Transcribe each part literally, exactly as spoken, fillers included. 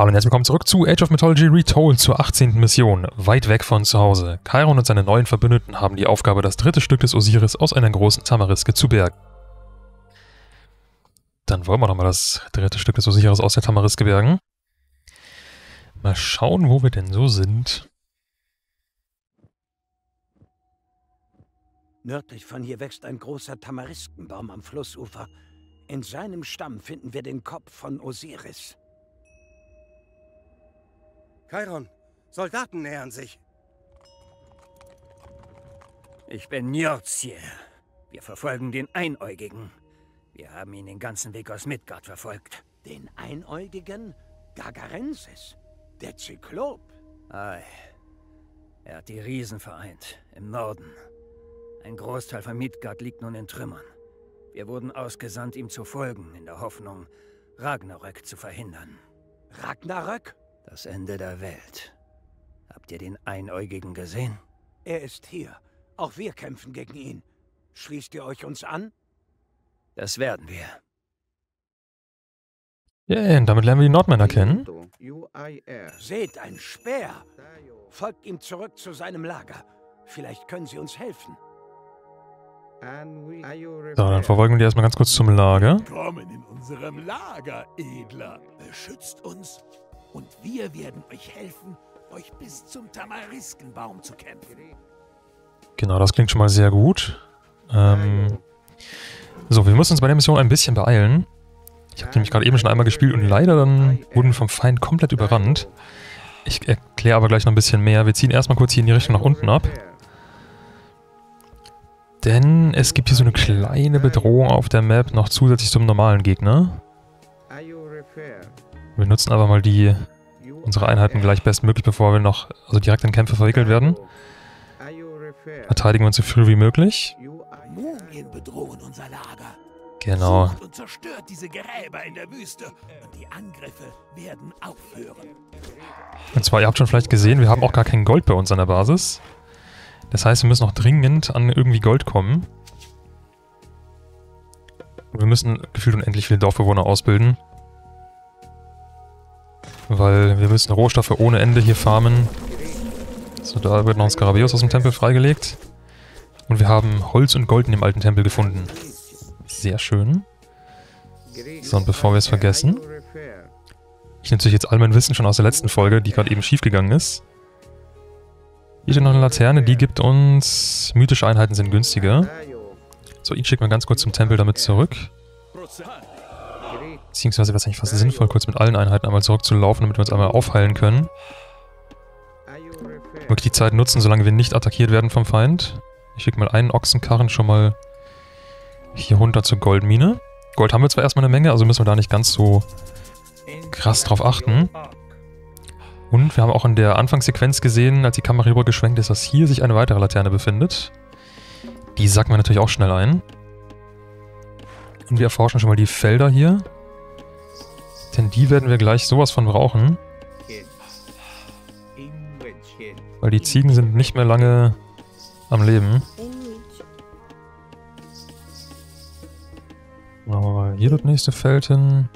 Hallo und herzlich willkommen zurück zu Age of Mythology Retold zur achtzehnten Mission, weit weg von zu Hause. Chiron und seine neuen Verbündeten haben die Aufgabe, das dritte Stück des Osiris aus einer großen Tamariske zu bergen. Dann wollen wir doch mal das dritte Stück des Osiris aus der Tamariske bergen. Mal schauen, wo wir denn so sind. Nördlich von hier wächst ein großer Tamariskenbaum am Flussufer. In seinem Stamm finden wir den Kopf von Osiris. Chiron, Soldaten nähern sich. Ich bin Njordsier. Wir verfolgen den Einäugigen. Wir haben ihn den ganzen Weg aus Midgard verfolgt. Den Einäugigen? Gargarensis? Der Zyklop? Ei. Er hat die Riesen vereint, im Norden. Ein Großteil von Midgard liegt nun in Trümmern. Wir wurden ausgesandt, ihm zu folgen, in der Hoffnung, Ragnarök zu verhindern. Ragnarök? Das Ende der Welt. Habt ihr den Einäugigen gesehen? Er ist hier. Auch wir kämpfen gegen ihn. Schließt ihr euch uns an? Das werden wir. Yeah, und damit lernen wir die Nordmänner kennen. Seht, ein Speer! Folgt ihm zurück zu seinem Lager. Vielleicht können sie uns helfen. So, dann verfolgen wir die erstmal ganz kurz zum Lager. Willkommen in unserem Lager, Edler. Beschützt uns. Und wir werden euch helfen, euch bis zum Tamariskenbaum zu kämpfen. Genau, das klingt schon mal sehr gut. Ähm, so, wir müssen uns bei der Mission ein bisschen beeilen. Ich habe nämlich gerade eben schon einmal gespielt und leider dann wurden wir vom Feind komplett überrannt. Ich erkläre aber gleich noch ein bisschen mehr. Wir ziehen erstmal kurz hier in die Richtung nach unten ab. Denn es gibt hier so eine kleine Bedrohung auf der Map noch zusätzlich zum normalen Gegner. Wir nutzen aber mal die unsere Einheiten gleich bestmöglich, bevor wir noch also direkt in Kämpfe verwickelt werden. Verteidigen wir uns so früh wie möglich. Mumien bedrohen unser Lager. Genau. Sucht und zerstört diese Gräber in der Wüste und die Angriffe werden aufhören. Und zwar, ihr habt schon vielleicht gesehen, wir haben auch gar kein Gold bei uns an der Basis. Das heißt, wir müssen noch dringend an irgendwie Gold kommen. Und wir müssen gefühlt unendlich viele Dorfbewohner ausbilden. Weil wir müssen Rohstoffe ohne Ende hier farmen. So, da wird noch ein Skarabäus aus dem Tempel freigelegt. Und wir haben Holz und Gold in dem alten Tempel gefunden. Sehr schön. So, und bevor wir es vergessen... Ich nehme natürlich jetzt all mein Wissen schon aus der letzten Folge, die gerade eben schief gegangen ist. Hier steht noch eine Laterne, die gibt uns... Mythische Einheiten sind günstiger. So, ihn schickt man ganz kurz zum Tempel damit zurück. Beziehungsweise wäre es eigentlich fast sinnvoll, kurz mit allen Einheiten einmal zurückzulaufen, damit wir uns einmal aufheilen können. Wirklich die Zeit nutzen, solange wir nicht attackiert werden vom Feind. Ich schicke mal einen Ochsenkarren schon mal hier runter zur Goldmine. Gold haben wir zwar erstmal eine Menge, also müssen wir da nicht ganz so krass drauf achten. Und wir haben auch in der Anfangssequenz gesehen, als die Kamera rübergeschwenkt ist, dass hier sich eine weitere Laterne befindet. Die sacken wir natürlich auch schnell ein. Und wir erforschen schon mal die Felder hier. Denn die werden wir gleich sowas von brauchen. Weil die Ziegen sind nicht mehr lange am Leben. Machen wir mal hier das nächste Feld hin.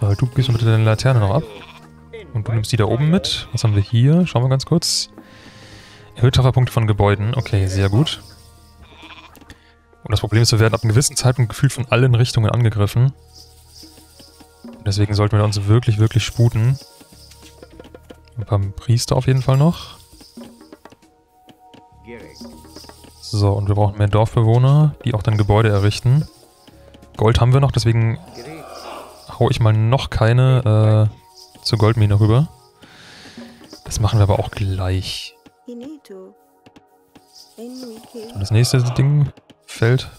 Aber du gehst bitte deine Laterne noch ab. Und du nimmst die da oben mit. Was haben wir hier? Schauen wir ganz kurz. Erhöht Trefferpunkte von Gebäuden. Okay, sehr gut. Und das Problem ist, wir werden ab einem gewissen Zeitpunkt gefühlt von allen Richtungen angegriffen. Und deswegen sollten wir uns wirklich, wirklich sputen. Ein paar Priester auf jeden Fall noch. So, und wir brauchen mehr Dorfbewohner, die auch dann Gebäude errichten. Gold haben wir noch, deswegen hau ich mal noch keine äh, zur Goldmine rüber. Das machen wir aber auch gleich. Und das nächste Ding... Feld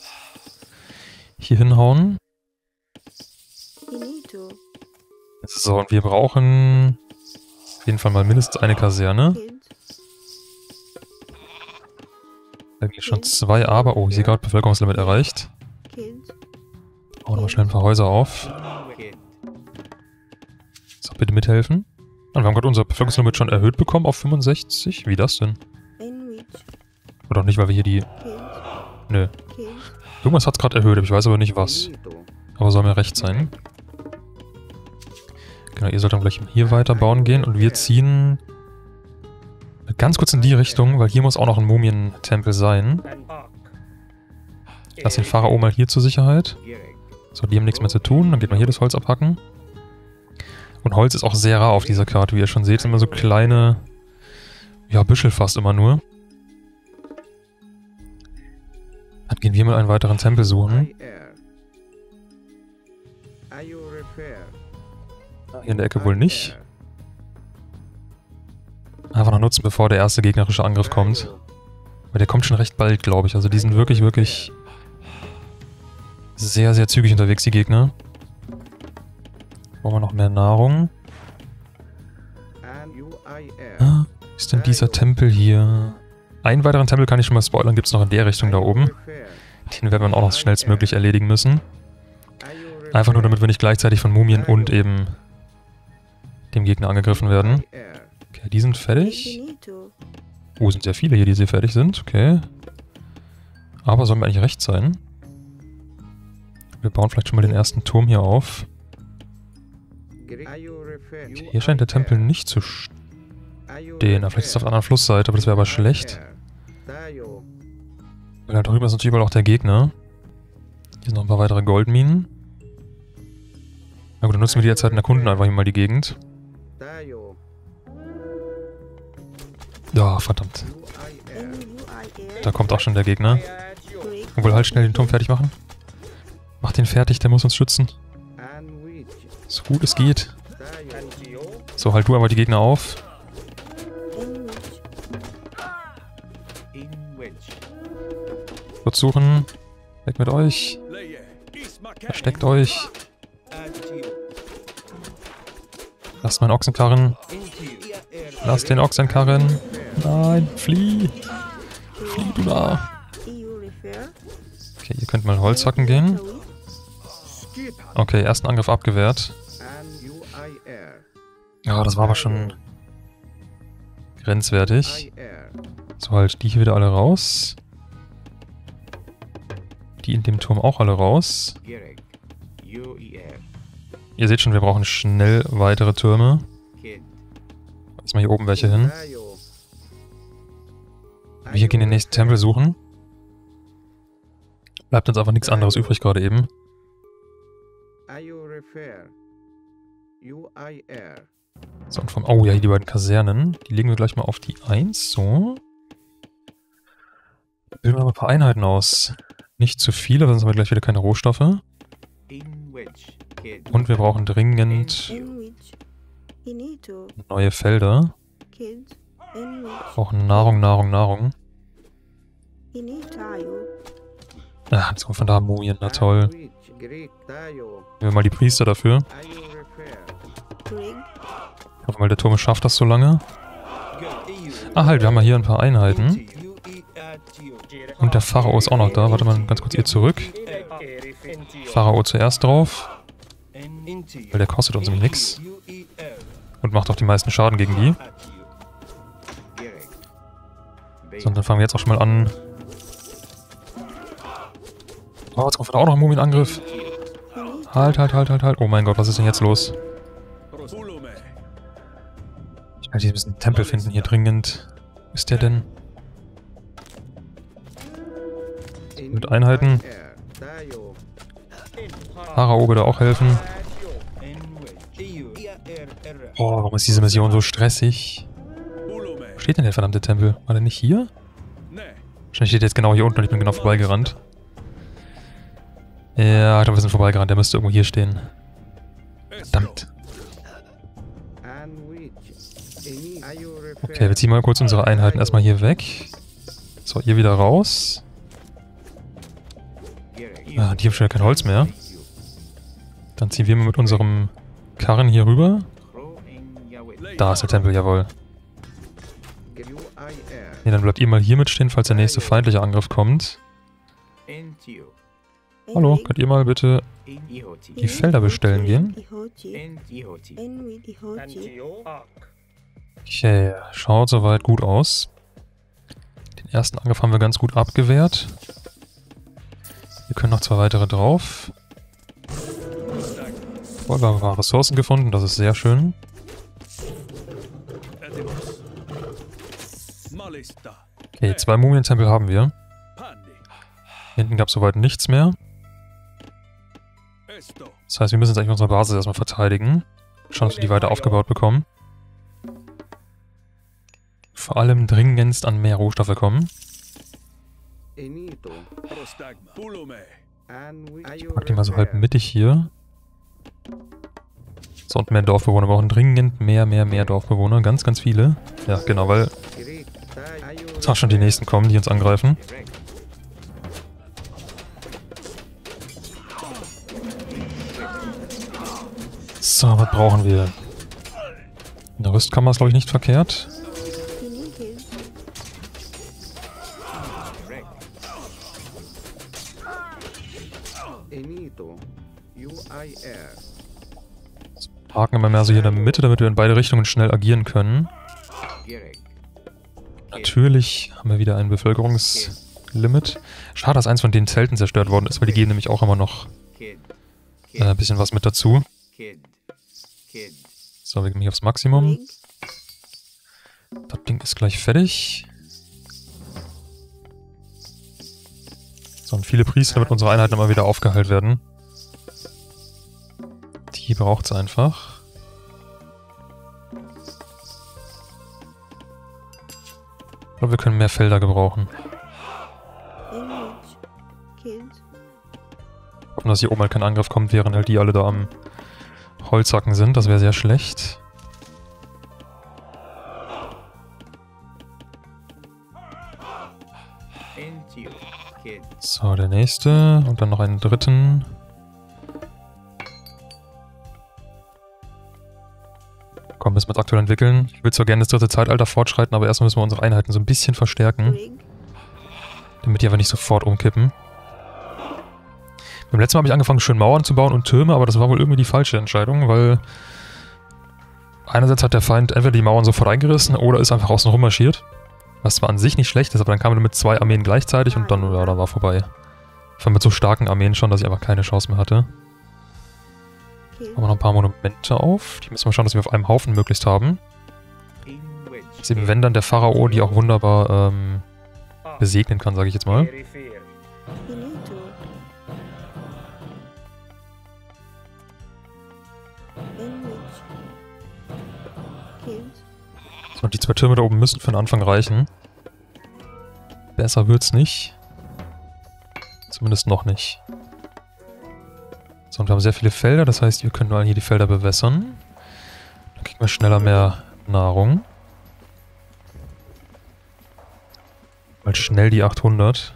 hier hinhauen. So, und wir brauchen auf jeden Fall mal mindestens eine Kaserne. Da gibt es schon zwei, aber... Oh, ich sehe gerade, Bevölkerungslimit erreicht. Auch nochmal schnell ein paar Häuser auf. So, bitte mithelfen. Und wir haben gerade unser Bevölkerungslimit schon erhöht bekommen auf fünfundsechzig. Wie das denn? Oder auch nicht, weil wir hier die... Nö. Irgendwas hat es gerade erhöht, ich weiß aber nicht was. Aber soll mir recht sein. Genau, ihr sollt dann gleich hier weiter bauen gehen und wir ziehen ganz kurz in die Richtung, weil hier muss auch noch ein Mumientempel sein. Lass den Pharao mal hier zur Sicherheit. So, die haben nichts mehr zu tun. Dann geht man hier das Holz abhacken. Und Holz ist auch sehr rar auf dieser Karte, wie ihr schon seht. Immer so kleine, ja, Büschel fast immer nur. Dann gehen wir mal einen weiteren Tempel suchen. Hier in der Ecke wohl nicht. Einfach noch nutzen, bevor der erste gegnerische Angriff kommt. Weil der kommt schon recht bald, glaube ich. Also die sind wirklich, wirklich sehr, sehr zügig unterwegs, die Gegner. Brauchen wir noch mehr Nahrung. Ah, ist denn dieser Tempel hier? Einen weiteren Tempel kann ich schon mal spoilern, gibt es noch in der Richtung da oben. Den werden wir auch noch schnellstmöglich erledigen müssen. Einfach nur, damit wir nicht gleichzeitig von Mumien und eben dem Gegner angegriffen werden. Okay, die sind fertig. Oh, sind sehr viele hier, die sehr fertig sind. Okay. Aber sollen wir eigentlich recht sein? Wir bauen vielleicht schon mal den ersten Turm hier auf. Okay, hier scheint der Tempel nicht zu stehen. Na, vielleicht ist es auf einer anderen Flussseite, aber das wäre aber schlecht. Weil da drüben ist natürlich überall auch der Gegner. Hier sind noch ein paar weitere Goldminen. Na gut, dann nutzen wir die jetzt halt und erkunden einfach hier mal die Gegend. Ja, verdammt. Da kommt auch schon der Gegner. Und will halt schnell den Turm fertig machen. Mach den fertig, der muss uns schützen. So gut es geht. So, halt du einmal die Gegner auf. Kurz suchen. Weg mit euch. Versteckt euch. Lasst meinen Ochsenkarren. Lasst den Ochsenkarren. Nein, flieh. Flieh, du da. Okay, ihr könnt mal Holz hacken gehen. Okay, ersten Angriff abgewehrt. Ja, das war aber schon grenzwertig. So, halt die hier wieder alle raus. Die in dem Turm auch alle raus. Ihr seht schon, wir brauchen schnell weitere Türme. Lass mal hier oben welche hin. Wir gehen den nächsten Tempel suchen. Bleibt uns einfach nichts anderes übrig gerade eben. So, und vom... Oh ja, hier die beiden Kasernen. Die legen wir gleich mal auf die eins. So. Bilden wir mal ein paar Einheiten aus. Nicht zu viele, sonst haben wir gleich wieder keine Rohstoffe. Und wir brauchen dringend neue Felder. Wir brauchen Nahrung, Nahrung, Nahrung. Ah, jetzt kommt von da Mumien, na toll. Nehmen wir mal die Priester dafür. Ich hoffe mal, der Turm schafft das so lange. Ah halt, wir haben ja hier ein paar Einheiten. Und der Pharao ist auch noch da. Warte mal ganz kurz hier zurück. Pharao zuerst drauf. Weil der kostet uns nämlich nichts. Und macht auch die meisten Schaden gegen die. So, und dann fangen wir jetzt auch schon mal an. Oh, jetzt kommt auch noch ein Mumienangriff. Halt, halt, halt, halt, halt. Oh mein Gott, was ist denn jetzt los? Ich kann hier ein bisschen einen Tempel finden hier dringend. Wo ist der denn? Mit Einheiten. Pharao würde auch helfen. Oh, warum ist diese Mission so stressig? Wo steht denn der verdammte Tempel? War der nicht hier? Wahrscheinlich steht der jetzt genau hier unten und ich bin genau vorbeigerannt. Ja, ich glaube, wir sind vorbeigerannt. Der müsste irgendwo hier stehen. Verdammt. Okay, wir ziehen mal kurz unsere Einheiten erstmal hier weg. So, ihr wieder raus. Ah, die haben schon ja kein Holz mehr. Dann ziehen wir mal mit unserem Karren hier rüber. Da ist der Tempel, jawohl. Ne, dann bleibt ihr mal hier mitstehen, falls der nächste feindliche Angriff kommt. Hallo, könnt ihr mal bitte die Felder bestellen gehen? Okay, schaut soweit gut aus. Den ersten Angriff haben wir ganz gut abgewehrt. Wir können noch zwei weitere drauf. Jawohl, wir haben ein paar Ressourcen gefunden, das ist sehr schön. Okay, zwei Mumientempel haben wir. Hinten gab es soweit nichts mehr. Das heißt, wir müssen jetzt eigentlich unsere Basis erstmal verteidigen. Schauen, dass wir die weiter aufgebaut bekommen. Vor allem dringendst an mehr Rohstoffe kommen. Ich pack die mal so halb mittig hier. So, und mehr Dorfbewohner. Wir brauchen dringend mehr, mehr, mehr Dorfbewohner. Ganz, ganz viele. Ja, genau, weil jetzt auch schon die nächsten kommen, die uns angreifen. So, was brauchen wir? Eine Rüstkammer ist, glaube ich, nicht verkehrt. Jetzt parken immer mehr so hier in der Mitte, damit wir in beide Richtungen schnell agieren können. Natürlich haben wir wieder ein Bevölkerungslimit. Schade, dass eins von den Zelten zerstört worden ist, weil die geben nämlich auch immer noch äh, ein bisschen was mit dazu. So, wir gehen hier aufs Maximum. Das Ding ist gleich fertig. So, und viele Priester, damit unsere Einheiten immer wieder aufgeheilt werden. Die braucht es einfach. Ich glaube, wir können mehr Felder gebrauchen. Hoffen, dass hier oben halt kein Angriff kommt, während halt die alle da am Holzhacken sind, das wäre sehr schlecht. So, der nächste und dann noch einen dritten. Komm, müssen wir es aktuell entwickeln. Ich will zwar gerne das dritte Zeitalter fortschreiten, aber erstmal müssen wir unsere Einheiten so ein bisschen verstärken. Damit die aber nicht sofort umkippen. Beim letzten Mal habe ich angefangen, schön Mauern zu bauen und Türme, aber das war wohl irgendwie die falsche Entscheidung, weil einerseits hat der Feind entweder die Mauern sofort eingerissen oder ist einfach außen rum marschiert. Was zwar an sich nicht schlecht ist, aber dann kam er mit zwei Armeen gleichzeitig und dann, ja, da war vorbei. Ich war mit so starken Armeen schon, dass ich einfach keine Chance mehr hatte. Okay. Machen wir noch ein paar Monumente auf. Die müssen wir schauen, dass wir auf einem Haufen möglichst haben. Das ist eben, wenn dann der Pharao, die auch wunderbar ähm, besegnen kann, sage ich jetzt mal. Und die zwei Türme da oben müssen für den Anfang reichen. Besser wird's nicht. Zumindest noch nicht. So, und wir haben sehr viele Felder, das heißt, wir können nur hier die Felder bewässern. Dann kriegen wir schneller mehr Nahrung. Mal schnell die achthundert.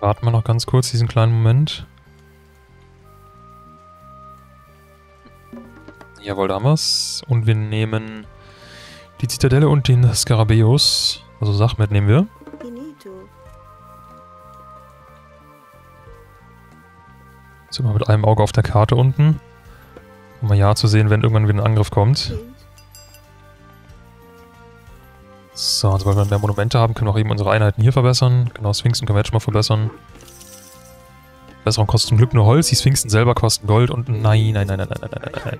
Warten wir noch ganz kurz diesen kleinen Moment. Jawohl, da haben wir's. Und wir nehmen die Zitadelle und den Skarabäus. Also Sachmet nehmen wir. Sind wir mit einem Auge auf der Karte unten. Um mal ja zu sehen, wenn irgendwann wieder ein Angriff kommt. So, und sobald wir mehr Monumente haben, können wir auch eben unsere Einheiten hier verbessern. Genau, Sphinxen können wir jetzt schon mal verbessern. Besserung kostet zum Glück nur Holz, die Sphinxen selber kosten Gold und nein, nein, nein, nein, nein, nein, nein, nein.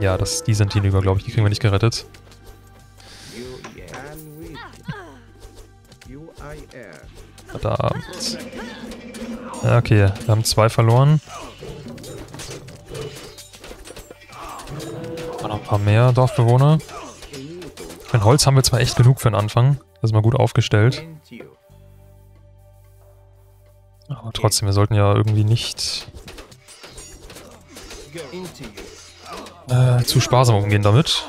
Ja, das, die sind hinüber, glaube ich. Die kriegen wir nicht gerettet. Verdammt. Okay, wir haben zwei verloren. Und noch ein paar mehr Dorfbewohner. Mein Holz haben wir zwar echt genug für den Anfang. Das ist mal gut aufgestellt. Aber trotzdem, wir sollten ja irgendwie nicht Äh, zu sparsam umgehen damit.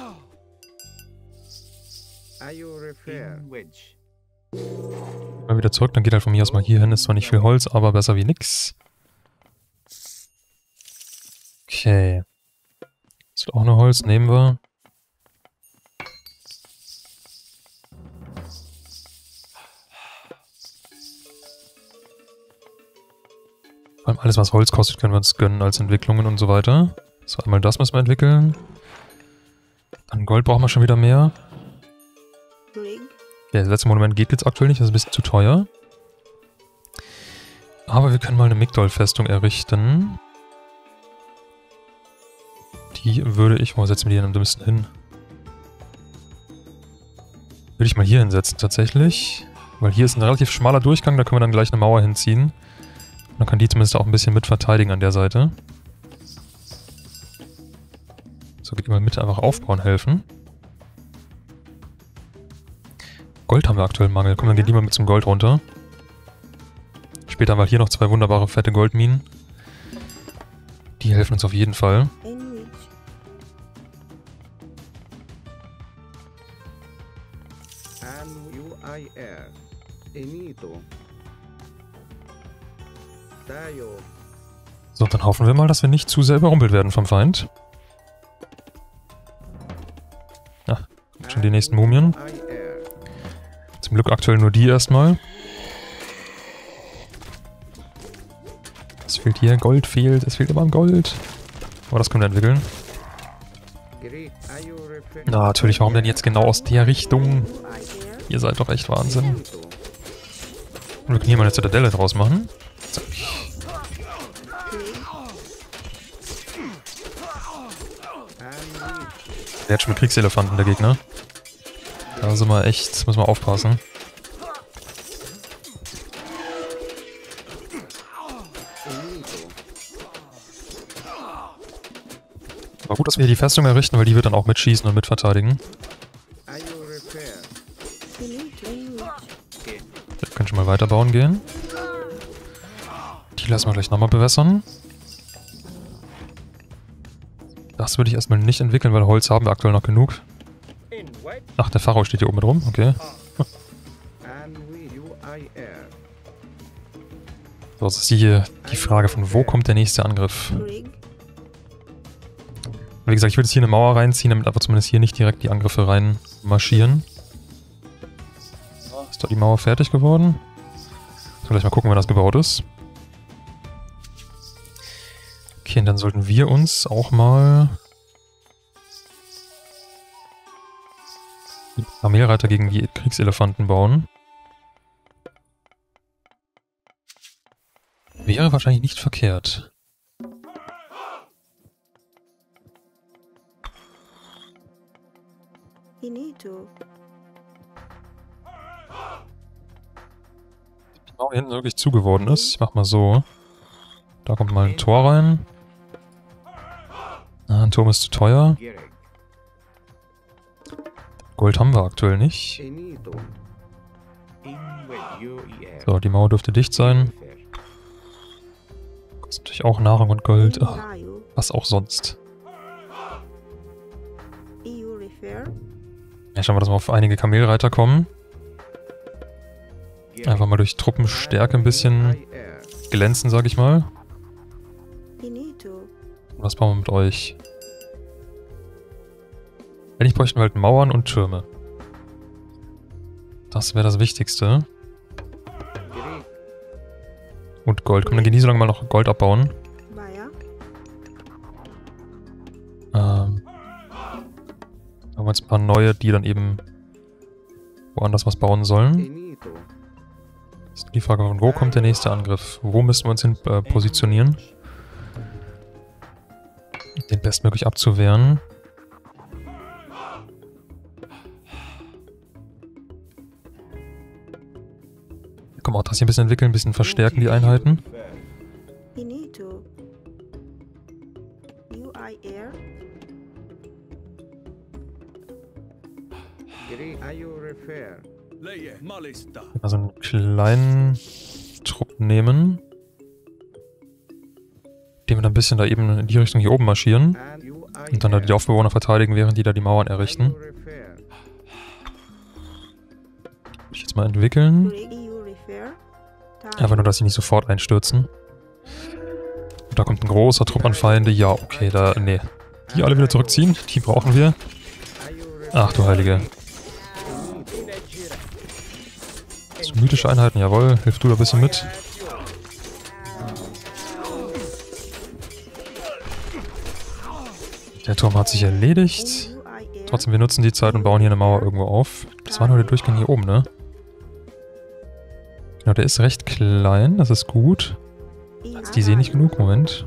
Mal wieder zurück, dann geht halt von mir aus mal hier hin. Ist zwar nicht viel Holz, aber besser wie nix. Okay. Ist auch nur Holz, nehmen wir. Vor allem alles, was Holz kostet, können wir uns gönnen als Entwicklungen und so weiter. So, einmal das müssen wir entwickeln. An Gold brauchen wir schon wieder mehr. Ja, das letzte Monument geht jetzt aktuell nicht, das ist ein bisschen zu teuer. Aber wir können mal eine Migdol-Festung errichten. Die würde ich... Wo setzen wir die denn am dümmsten hin? Würde ich mal hier hinsetzen tatsächlich. Weil hier ist ein relativ schmaler Durchgang, da können wir dann gleich eine Mauer hinziehen. Und dann kann die zumindest auch ein bisschen mit verteidigen an der Seite. So, geht immer mit einfach aufbauen helfen. Gold haben wir aktuell einen Mangel. Komm, dann geht die mal mit zum Gold runter. Später haben wir hier noch zwei wunderbare fette Goldminen. Die helfen uns auf jeden Fall. So, dann hoffen wir mal, dass wir nicht zu sehr überrumpelt werden vom Feind. Ach, kommt schon die nächsten Mumien. Zum Glück aktuell nur die erstmal. Was fehlt hier? Gold fehlt. Es fehlt immer Gold. Aber das können wir entwickeln. Na, natürlich. Warum denn jetzt genau aus der Richtung? Ihr seid doch echt Wahnsinn. Und wir können hier mal eine Zitadelle draus machen. Zack. Der hat schon mit Kriegselefanten, der Gegner. Da sind wir echt, müssen wir aufpassen. Aber gut, dass wir hier die Festung errichten, weil die wird dann auch mitschießen und mitverteidigen. Wir können schon mal weiterbauen gehen. Die lassen wir gleich nochmal bewässern. Das würde ich erstmal nicht entwickeln, weil Holz haben wir aktuell noch genug. Ach, der Pharao steht hier oben mit rum, okay. So, jetzt ist hier die Frage von, wo kommt der nächste Angriff? Wie gesagt, ich würde jetzt hier eine Mauer reinziehen, damit aber zumindest hier nicht direkt die Angriffe rein marschieren. Ist doch die Mauer fertig geworden? So, gleich mal gucken, wenn das gebaut ist. Okay, und dann sollten wir uns auch mal Armeereiter gegen die Kriegselefanten bauen. Wäre wahrscheinlich nicht verkehrt. Genau, hier hinten wirklich zugeworden ist. Ich mach mal so. Da kommt mal ein Tor rein. Ah, ein Turm ist zu teuer. Gold haben wir aktuell nicht. So, die Mauer dürfte dicht sein. Kostet natürlich auch Nahrung und Gold. Ach, was auch sonst. Ja, schauen wir, dass wir auf einige Kamelreiter kommen. Einfach mal durch Truppenstärke ein bisschen glänzen, sag ich mal. Was bauen wir mit euch? Wenn ich bräuchten wir halt Mauern und Türme. Das wäre das Wichtigste. Und Gold. Komm, dann gehen die so lange mal noch Gold abbauen. Ähm. Haben wir jetzt ein paar neue, die dann eben woanders was bauen sollen. Das ist die Frage, von wo kommt der nächste Angriff? Wo müssen wir uns hin äh, positionieren? Den bestmöglich abzuwehren. Komm, auch das hier ein bisschen entwickeln, ein bisschen verstärken die Einheiten. Also einen kleinen Trupp nehmen, indem wir dann ein bisschen da eben in die Richtung hier oben marschieren und dann da die Dorfbewohner verteidigen, während die da die Mauern errichten. Muss ich jetzt mal entwickeln. Einfach nur, dass sie nicht sofort einstürzen. Und da kommt ein großer Trupp an Feinde. Ja, okay, da... Nee. Die alle wieder zurückziehen. Die brauchen wir. Ach du Heilige. So, mythische Einheiten, jawohl. Hilf du da ein bisschen mit. Der Turm hat sich erledigt. Trotzdem, wir nutzen die Zeit und bauen hier eine Mauer irgendwo auf. Das war nur der Durchgang hier oben, ne? Genau, der ist recht klein, das ist gut. Ist die See nicht genug? Moment.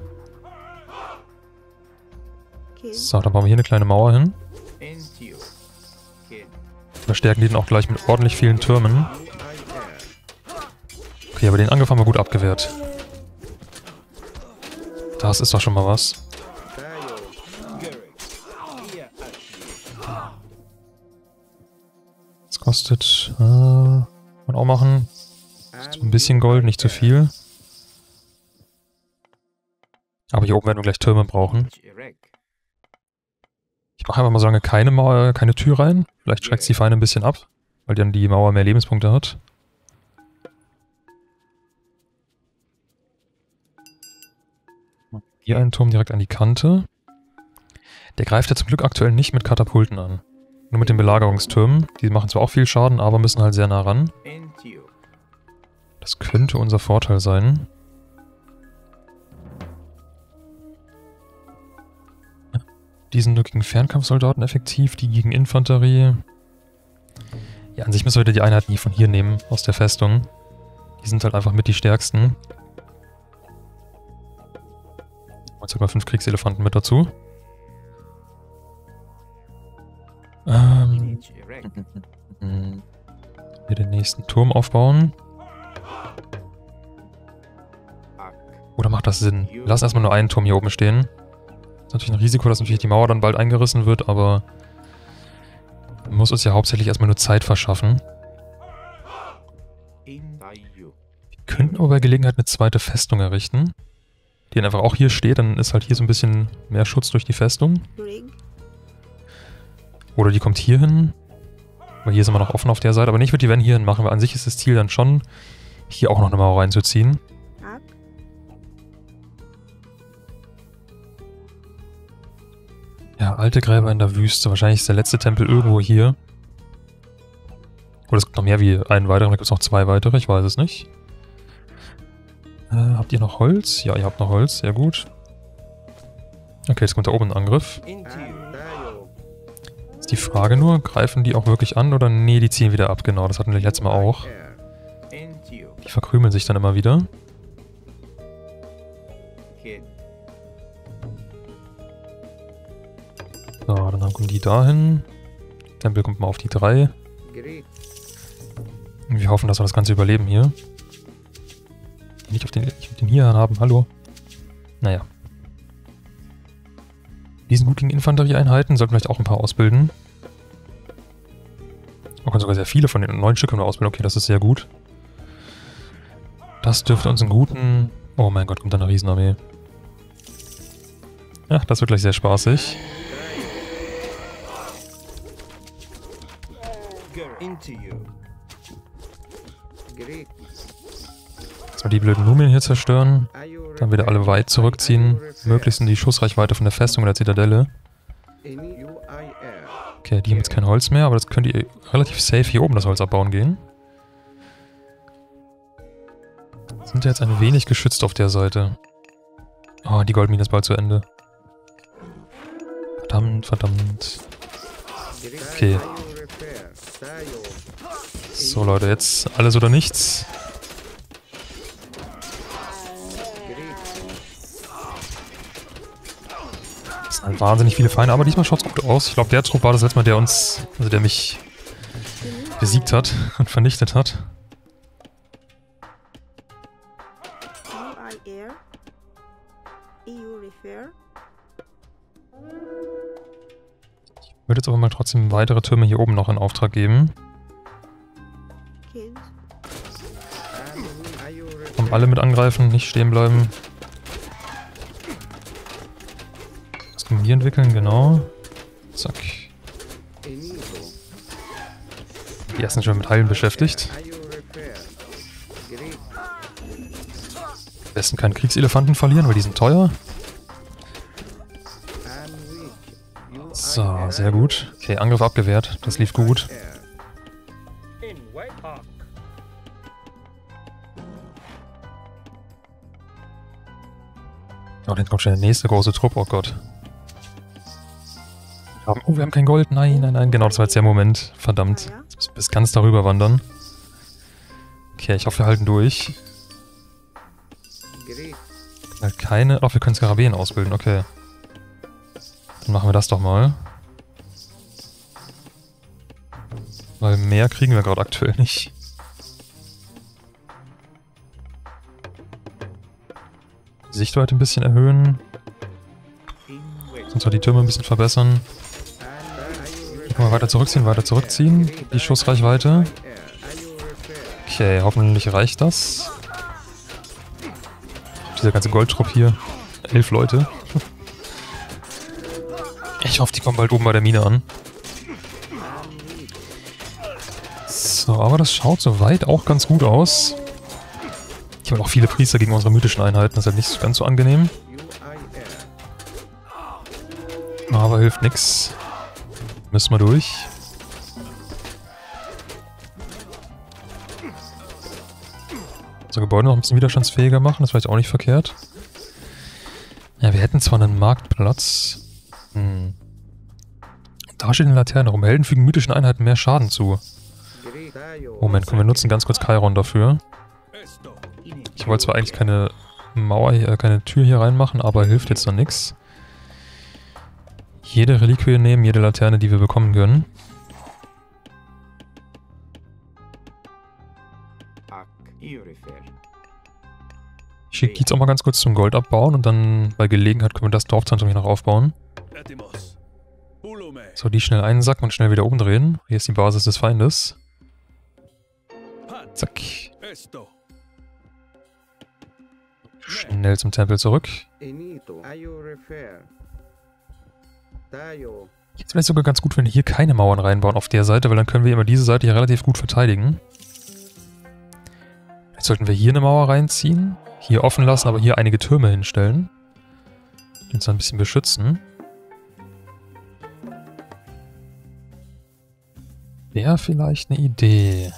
So, dann bauen wir hier eine kleine Mauer hin. Verstärken die dann auch gleich mit ordentlich vielen Türmen. Okay, aber den Angriff haben wir gut abgewehrt. Das ist doch schon mal was. Das kostet... Äh, kann man auch machen. So ein bisschen Gold, nicht zu viel. Aber hier oben werden wir gleich Türme brauchen. Ich mache einfach mal so lange keine Mauer, keine Tür rein. Vielleicht schreckt die Feinde ein bisschen ab, weil dann die Mauer mehr Lebenspunkte hat. Hier einen Turm direkt an die Kante. Der greift ja zum Glück aktuell nicht mit Katapulten an. Nur mit den Belagerungstürmen. Die machen zwar auch viel Schaden, aber müssen halt sehr nah ran. Das könnte unser Vorteil sein. Die sind nur gegen Fernkampfsoldaten effektiv, die gegen Infanterie. Ja, an sich müssen wir die Einheiten hier von hier nehmen, aus der Festung. Die sind halt einfach mit die stärksten. Und sogar fünf Kriegselefanten mit dazu. Ähm. Hier den nächsten Turm aufbauen. Oder macht das Sinn? Lass erstmal nur einen Turm hier oben stehen. Natürlich ein Risiko, dass natürlich die Mauer dann bald eingerissen wird, aber man muss uns ja hauptsächlich erstmal nur Zeit verschaffen. Wir könnten aber bei Gelegenheit eine zweite Festung errichten, die dann einfach auch hier steht, dann ist halt hier so ein bisschen mehr Schutz durch die Festung. Oder die kommt hier hin, weil hier sind wir noch offen auf der Seite, aber nicht mit die Wände hier hin machen, weil an sich ist das Ziel dann schon, hier auch noch eine Mauer reinzuziehen. Ja, alte Gräber in der Wüste. Wahrscheinlich ist der letzte Tempel irgendwo hier. Oder es gibt noch mehr wie einen weiteren. Da gibt es noch zwei weitere. Ich weiß es nicht. Äh, habt ihr noch Holz? Ja, ihr habt noch Holz. Sehr gut. Okay, jetzt kommt da oben ein Angriff. Ist die Frage nur, greifen die auch wirklich an oder? Nee, die ziehen wieder ab. Genau, das hatten wir letztes Mal auch. Die verkrümeln sich dann immer wieder. So, dann kommen die dahin. Tempel kommt mal auf die drei. Und wir hoffen, dass wir das Ganze überleben hier. Nicht auf den, nicht auf den hier haben, hallo. Naja. Die sind gut gegen Infanterieeinheiten, sollten vielleicht auch ein paar ausbilden. Man kann sogar sehr viele von den neuen Stücken ausbilden. Okay, das ist sehr gut. Das dürfte uns einen guten... Oh mein Gott, kommt da eine Riesenarmee. Ja, das wird gleich sehr spaßig. Erstmal die blöden Mumien hier zerstören, dann wieder alle weit zurückziehen, möglichst in die Schussreichweite von der Festung oder der Zitadelle. Okay, die haben jetzt kein Holz mehr, aber das könnt ihr relativ safe hier oben das Holz abbauen gehen. Sind ja jetzt ein wenig geschützt auf der Seite. Oh, die Goldmine ist bald zu Ende. Verdammt, verdammt. Okay. So Leute, jetzt alles oder nichts. Das sind halt wahnsinnig viele Feinde, aber diesmal schaut's gut aus. Ich glaube, der Trupp war das letzte Mal, der uns, also der mich besiegt hat und vernichtet hat. Ich würde jetzt aber mal trotzdem weitere Türme hier oben noch in Auftrag geben. Um alle mit angreifen, nicht stehen bleiben. Das können wir entwickeln, genau. Zack. Die ersten schon mit Heilen beschäftigt. Am besten keinen Kriegselefanten verlieren, weil die sind teuer. So, sehr gut. Okay, Angriff abgewehrt. Das lief gut. Oh, dann kommt schon der nächste große Trupp. Oh Gott. Oh, wir haben kein Gold. Nein, nein, nein. Genau, das war jetzt der Moment. Verdammt. Jetzt müssen wir bis ganz darüber wandern. Okay, ich hoffe, wir halten durch. Ja, keine... Ach, wir können Skarabäen ausbilden, okay. Dann machen wir das doch mal. Weil mehr kriegen wir gerade aktuell nicht. Die Sichtweite ein bisschen erhöhen. Sonst auch die Türme ein bisschen verbessern. Hier können wir weiter zurückziehen, weiter zurückziehen. Die Schussreichweite. Okay, hoffentlich reicht das. Dieser ganze Goldtrupp hier. Elf Leute. Ich hoffe, die kommen bald oben bei der Mine an. So, aber das schaut soweit auch ganz gut aus. Ich habe auch viele Priester gegen unsere mythischen Einheiten, das ist halt nicht ganz so angenehm. Aber hilft nix. Müssen wir durch. Unser Gebäude noch ein bisschen widerstandsfähiger machen, das war jetzt auch nicht verkehrt. Ja, wir hätten zwar einen Marktplatz. Hm. Da steht eine Laterne rum. Helden fügen mythischen Einheiten mehr Schaden zu. Moment, können wir nutzen ganz kurz Chiron dafür. Ich wollte zwar eigentlich keine Mauer, äh, keine Tür hier reinmachen, aber hilft jetzt dann nichts. Jede Reliquie nehmen, jede Laterne, die wir bekommen können. Ich gehe jetzt auch mal ganz kurz zum Gold abbauen und dann bei Gelegenheit können wir das Dorfzentrum hier noch aufbauen. So, die schnell einsacken und schnell wieder umdrehen. Hier ist die Basis des Feindes. Zack. Schnell zum Tempel zurück. Jetzt wäre es sogar ganz gut, wenn wir hier keine Mauern reinbauen auf der Seite, weil dann können wir immer diese Seite hier relativ gut verteidigen. Jetzt sollten wir hier eine Mauer reinziehen, hier offen lassen, aber hier einige Türme hinstellen. Die uns dann ein bisschen beschützen. Wäre vielleicht eine Idee.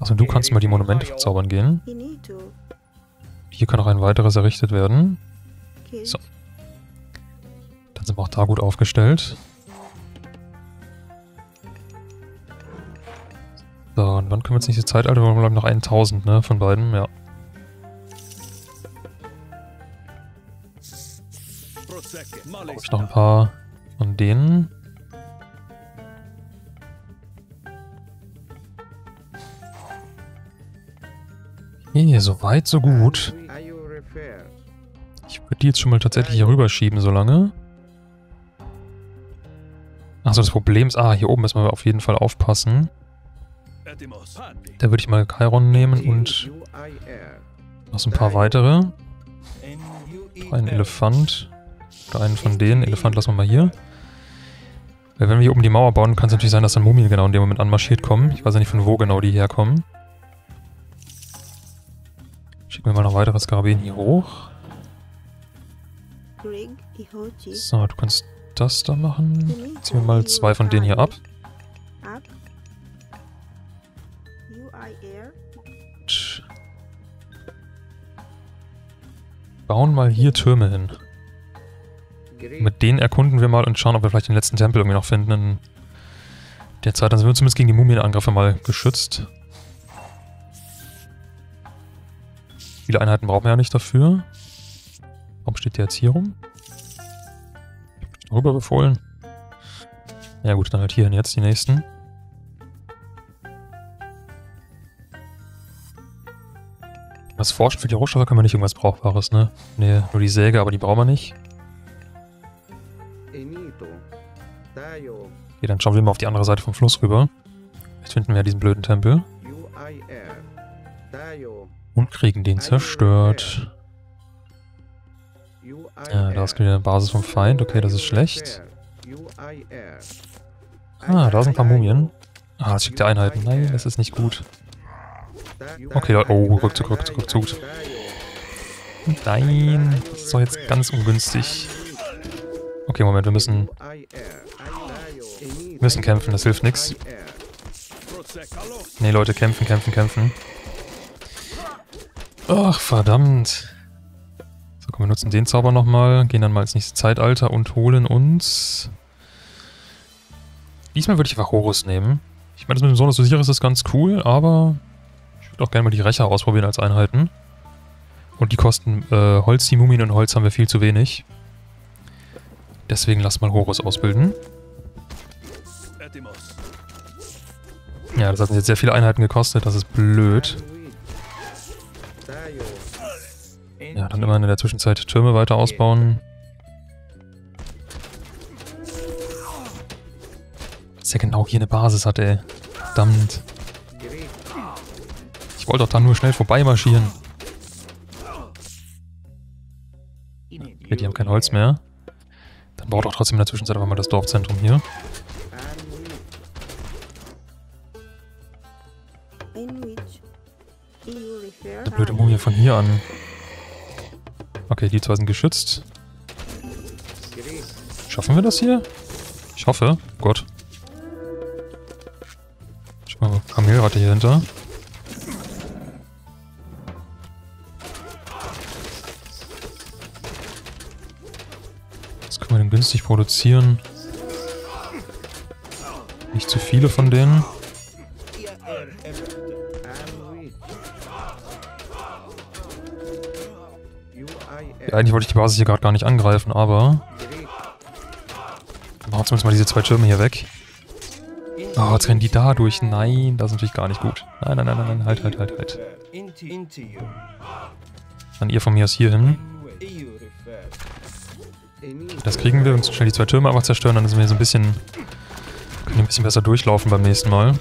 Also du kannst mal die Monumente verzaubern gehen. Hier kann noch ein weiteres errichtet werden. So. Dann sind wir auch da gut aufgestellt. So, und wann können wir jetzt nicht die Zeitalter? Wir bleiben noch tausend, ne? Von beiden, ja. Brauche ich noch ein paar von denen. Nee, so weit, so gut. Ich würde die jetzt schon mal tatsächlich hier rüberschieben, solange. Achso, das Problem ist... Ah, hier oben müssen wir auf jeden Fall aufpassen. Da würde ich mal Chiron nehmen und noch so ein paar weitere. Einen Elefant. Oder einen von denen. Elefant lassen wir mal hier. Weil wenn wir hier oben die Mauer bauen, kann es natürlich sein, dass dann Mumien genau in dem Moment anmarschiert kommen. Ich weiß ja nicht, von wo genau die herkommen. Schicken wir mal noch weitere Skarabäen hier hoch. So, du kannst das da machen. Ziehen wir mal zwei von denen hier ab. Und bauen mal hier Türme hin. Mit denen erkunden wir mal und schauen, ob wir vielleicht den letzten Tempel irgendwie noch finden in der Zeit. Dann sind wir zumindest gegen die Mumienangriffe mal geschützt. Viele Einheiten brauchen wir ja nicht dafür. Warum steht der jetzt hier rum? Rüber befohlen. Ja gut, dann halt hierhin jetzt die nächsten. Was forschen für die Rohstoffe können wir nicht irgendwas Brauchbares, ne? Ne, nur die Säge, aber die brauchen wir nicht. Okay, dann schauen wir mal auf die andere Seite vom Fluss rüber. Jetzt finden wir ja diesen blöden Tempel. Und kriegen den zerstört. Ja, da ist wieder eine Basis vom Feind. Okay, das ist schlecht. Ah, da sind ein paar Mumien. Ah, das schickt der Einheiten. Nein, das ist nicht gut. Okay, Leute. Oh, Rückzug, Rückzug, Rückzug. Nein, das ist doch jetzt ganz ungünstig. Okay, Moment, wir müssen... Wir müssen kämpfen, das hilft nichts. Nee, Leute, kämpfen, kämpfen, kämpfen. Ach, verdammt. So, komm, wir nutzen den Zauber nochmal, gehen dann mal ins nächste Zeitalter und holen uns... Diesmal würde ich einfach Horus nehmen. Ich meine, das mit dem Sohn des Osiris ist ganz cool, aber... Ich würde könnten auch gerne mal die Recher ausprobieren als Einheiten. Und die kosten äh, Holz, die Mumien und Holz haben wir viel zu wenig. Deswegen lass mal Horus ausbilden. Ja, das hat uns jetzt sehr viele Einheiten gekostet, das ist blöd. Ja, dann immer in der Zwischenzeit Türme weiter ausbauen. Dass der genau hier eine Basis hat, ey. Verdammt. Ich wollte doch da nur schnell vorbeimarschieren. Okay, die haben kein Holz mehr. Dann baut doch trotzdem in der Zwischenzeit einfach mal das Dorfzentrum hier. Eine blöde Mumie von hier an. Okay, die zwei sind geschützt. Schaffen wir das hier? Ich hoffe. Oh Gott. Schau mal, Kamelratte hier hinter. Das können wir denn günstig produzieren. Nicht zu viele von denen. Eigentlich wollte ich die Basis hier gerade gar nicht angreifen, aber... Machen wir zumindest mal diese zwei Türme hier weg. Oh, jetzt rennen die da durch. Nein, das ist natürlich gar nicht gut. Nein, nein, nein, nein, halt, halt, halt, halt. Dann ihr von mir aus hier hin. Das kriegen wir. Wir müssen schnell die zwei Türme einfach zerstören, dann sind wir hier so ein bisschen... Können wir ein bisschen besser durchlaufen beim nächsten Mal.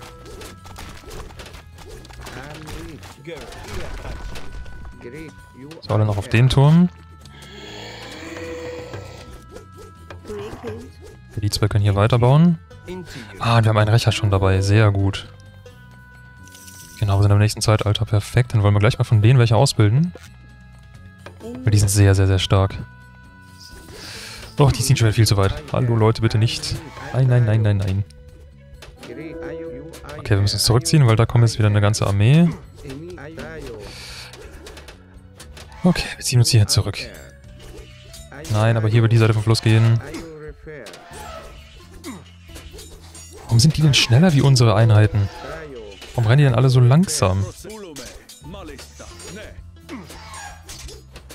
So, dann noch auf den Turm. Die zwei können hier weiterbauen. Ah, und wir haben einen Recher schon dabei. Sehr gut. Genau, wir sind im nächsten Zeitalter. Perfekt. Dann wollen wir gleich mal von denen welche ausbilden. Weil die sind sehr, sehr, sehr stark. Doch, die ziehen schon wieder viel zu weit. Hallo Leute, bitte nicht. Nein, nein, nein, nein, nein. Okay, wir müssen uns zurückziehen, weil da kommt jetzt wieder eine ganze Armee. Okay, wir ziehen uns hier zurück. Nein, aber hier über die Seite vom Fluss gehen. Warum sind die denn schneller wie unsere Einheiten? Warum rennen die denn alle so langsam?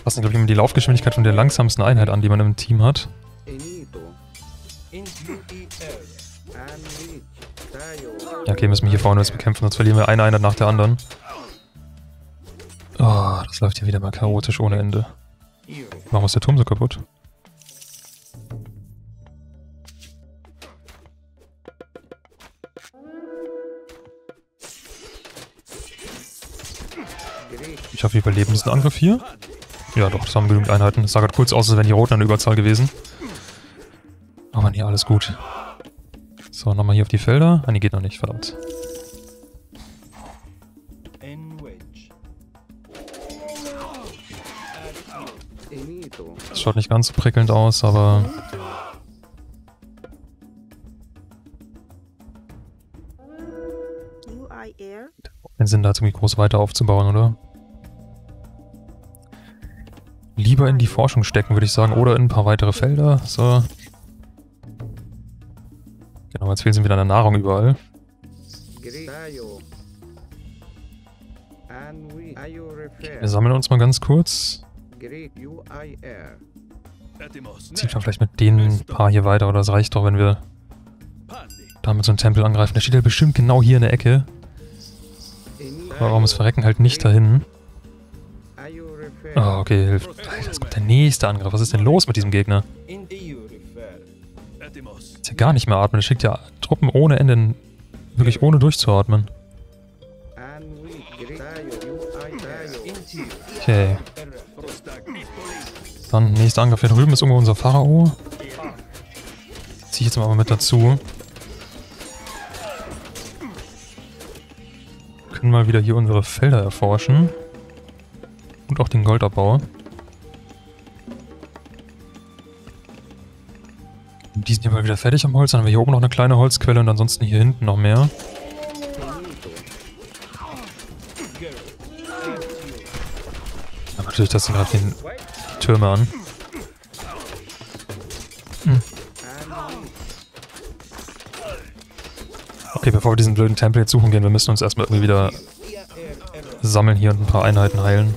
Passen, glaube ich, immer die Laufgeschwindigkeit von der langsamsten Einheit an, die man im Team hat. Ja, okay, müssen wir hier vorne jetzt bekämpfen, sonst verlieren wir eine Einheit nach der anderen. Oh, das läuft hier wieder mal chaotisch ohne Ende. Warum ist der Turm so kaputt? Ich hoffe, wir überleben diesen Angriff hier. Ja doch, das haben genügend Einheiten. Das sah gerade kurz aus, als wären die Roten eine Überzahl gewesen. Aber nee, alles gut. So, nochmal hier auf die Felder. Ah, nee, geht noch nicht, verdammt. Das schaut nicht ganz so prickelnd aus, aber... Keinen Sinn, da jetzt irgendwie groß weiter aufzubauen, oder? Lieber in die Forschung stecken, würde ich sagen. Oder in ein paar weitere Felder. So. Genau, jetzt fehlen sie wieder an der Nahrung überall. Wir sammeln uns mal ganz kurz. Zieht man vielleicht mit denen ein paar hier weiter, oder das reicht doch, wenn wir damit so einen Tempel angreifen. Der steht ja bestimmt genau hier in der Ecke. Aber warum ist Verrecken halt nicht dahin? Ah, oh, okay, hilft. Jetzt kommt der nächste Angriff. Was ist denn los mit diesem Gegner? Ist ja gar nicht mehr atmen. Er schickt ja Truppen ohne Ende, wirklich ohne durchzuatmen. Okay. Dann nächster Angriff hier drüben ist irgendwo unser Pharao. Zieh ich jetzt mal mit dazu. Wir können mal wieder hier unsere Felder erforschen. Und auch den Goldabbau. Die sind hier mal wieder fertig am Holz. Dann haben wir hier oben noch eine kleine Holzquelle und ansonsten hier hinten noch mehr. Aber natürlich tasten gerade die Türme an. Hm. Okay, bevor wir diesen blöden Tempel jetzt suchen gehen, wir müssen uns erstmal irgendwie wieder sammeln hier und ein paar Einheiten heilen.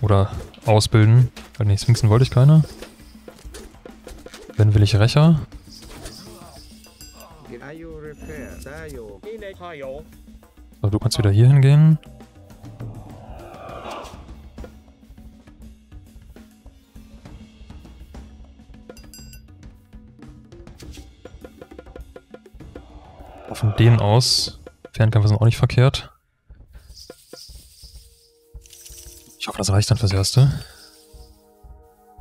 Oder ausbilden. Weil nee, Sphinxen wollte ich keine. Wenn will ich Recher. So, du kannst wieder hier hingehen. Von denen aus. Fernkämpfe sind auch nicht verkehrt. Ich hoffe, das reicht dann fürs Erste.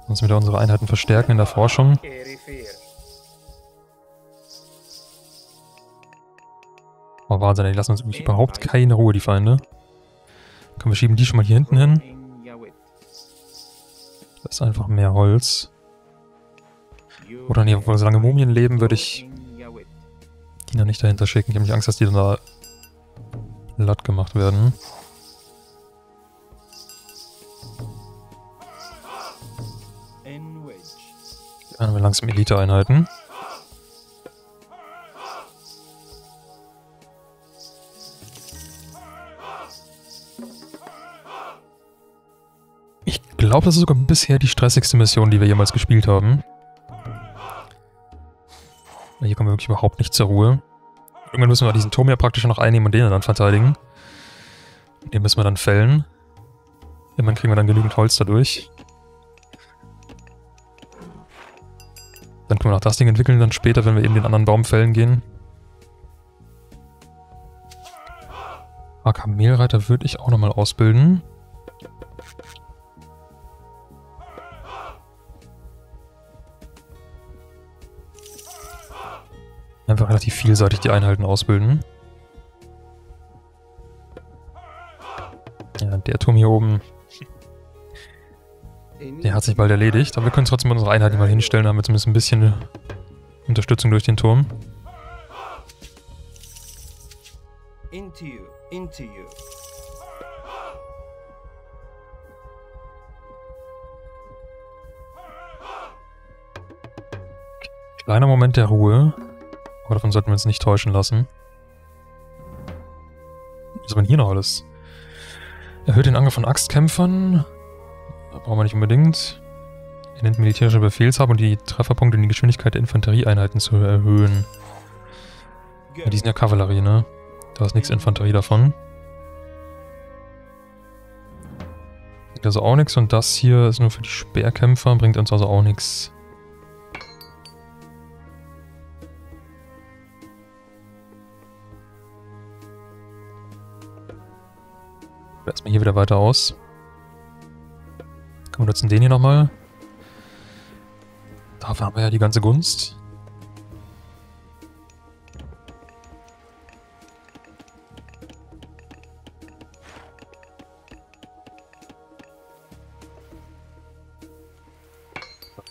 Sonst müssen wir unsere Einheiten verstärken in der Forschung. Oh, Wahnsinn, die lassen uns überhaupt keine Ruhe, die Feinde. Komm, wir schieben die schon mal hier hinten hin. Das ist einfach mehr Holz. Oder nee, solange Mumien leben, würde ich die noch nicht dahinter schicken. Ich habe nicht Angst, dass die dann da platt gemacht werden. Die haben wir langsam Elite-Einheiten. Ich glaube, das ist sogar bisher die stressigste Mission, die wir jemals gespielt haben. Hier kommen wir wirklich überhaupt nicht zur Ruhe. Irgendwann müssen wir diesen Turm ja praktisch noch einnehmen und den dann verteidigen. Den müssen wir dann fällen. Irgendwann kriegen wir dann genügend Holz dadurch. Dann können wir noch das Ding entwickeln, dann später, wenn wir eben den anderen Baum fällen gehen. Ah, Kamelreiter würde ich auch nochmal ausbilden. Einfach relativ vielseitig die Einheiten ausbilden. Ja, der Turm hier oben, der hat sich bald erledigt, aber wir können trotzdem unsere Einheiten mal hinstellen, haben wir zumindest ein bisschen Unterstützung durch den Turm. Into you, into you. Kleiner Moment der Ruhe. Aber davon sollten wir uns nicht täuschen lassen. Was ist denn hier noch alles? Erhöht den Angriff von Axtkämpfern. Brauchen wir nicht unbedingt. Er nennt militärische Befehlshaber, um die Trefferpunkte und die Geschwindigkeit der Infanterieeinheiten zu erhöhen. Ja, die sind ja Kavallerie, ne? Da ist nichts Infanterie davon. Bringt also auch nichts. Und das hier ist nur für die Speerkämpfer, bringt uns also auch nichts. Erstmal hier wieder weiter aus. Wir nutzen den hier nochmal. Dafür haben wir ja die ganze Gunst.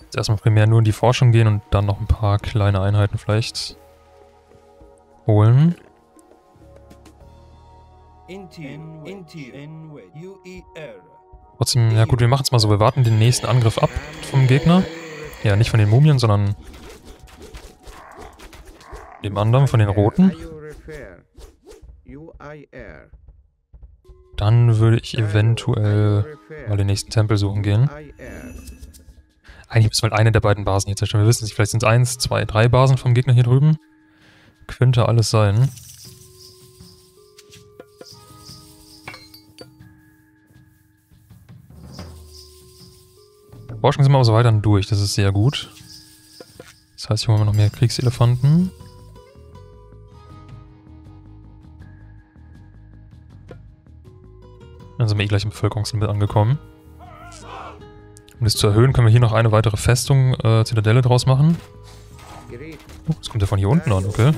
Jetzt erstmal primär nur in die Forschung gehen und dann noch ein paar kleine Einheiten vielleicht holen. Trotzdem, ja gut, wir machen es mal so, wir warten den nächsten Angriff ab vom Gegner. Ja, nicht von den Mumien, sondern dem anderen, von den Roten. Dann würde ich eventuell mal den nächsten Tempel suchen gehen. Eigentlich müssen wir halt eine der beiden Basen hier zerstören. Wir wissen es nicht, vielleicht sind es eins, zwei, drei Basen vom Gegner hier drüben. Könnte alles sein. Forschung sind wir aber so weiter durch, das ist sehr gut. Das heißt, hier holen wir noch mehr Kriegselefanten. Dann sind wir eh gleich im Bevölkerungslimit angekommen. Um das zu erhöhen, können wir hier noch eine weitere Festung, äh, Zitadelle draus machen. Oh, das kommt ja von hier unten an, okay.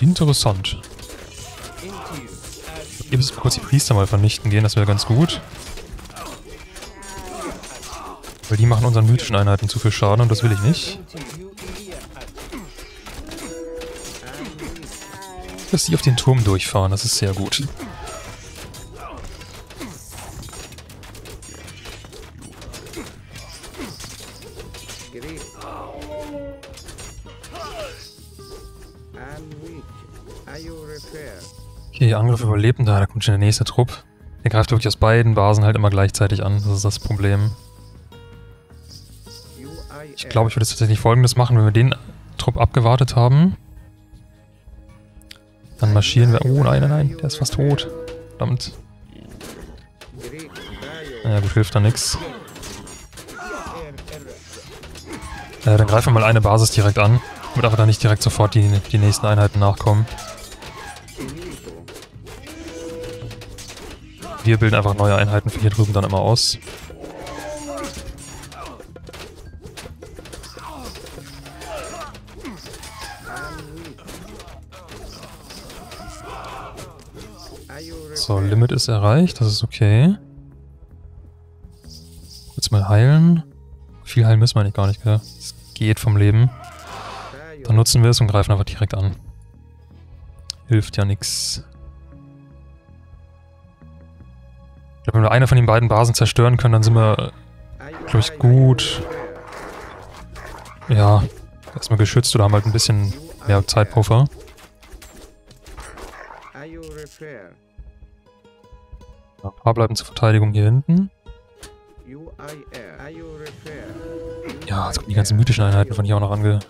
Interessant. Hier müssen wir kurz die Priester mal vernichten gehen, das wäre ganz gut. Weil die machen unseren mythischen Einheiten zu viel Schaden und das will ich nicht. Dass die auf den Turm durchfahren, das ist sehr gut. Okay, Angriff Überlebender, da kommt schon der nächste Trupp. Der greift wirklich aus beiden Basen halt immer gleichzeitig an, das ist das Problem. Ich glaube, ich würde jetzt tatsächlich Folgendes machen, wenn wir den Trupp abgewartet haben. Dann marschieren wir... Oh nein, nein, nein, der ist fast tot. Verdammt. Naja, gut, hilft da nichts. Äh, dann greifen wir mal eine Basis direkt an, damit einfach dann nicht direkt sofort die, die nächsten Einheiten nachkommen. Wir bilden einfach neue Einheiten für hier drüben dann immer aus. So, Limit ist erreicht, das ist okay. Jetzt mal heilen. Viel heilen müssen wir eigentlich gar nicht, gell? Es geht vom Leben. Dann nutzen wir es und greifen einfach direkt an. Hilft ja nix. Ich glaube, wenn wir eine von den beiden Basen zerstören können, dann sind wir, glaube ich, gut. Ja, erstmal geschützt oder haben halt ein bisschen mehr Zeitpuffer. Ein paar bleiben zur Verteidigung hier hinten. Ja, jetzt kommen die ganzen mythischen Einheiten von hier auch noch angerannt.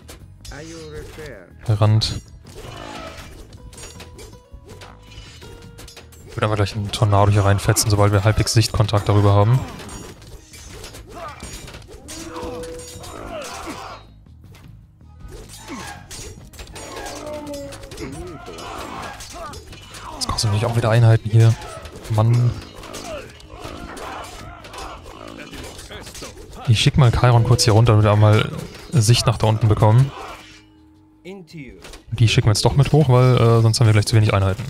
Ich würde einfach gleich einen Tornado hier reinfetzen, sobald wir halbwegs Sichtkontakt darüber haben. Jetzt kostet natürlich auch wieder Einheiten hier. Mann. Ich schick mal Chiron kurz hier runter, damit wir auch mal Sicht nach da unten bekommen. Die schicken wir jetzt doch mit hoch, weil äh, sonst haben wir gleich zu wenig Einheiten.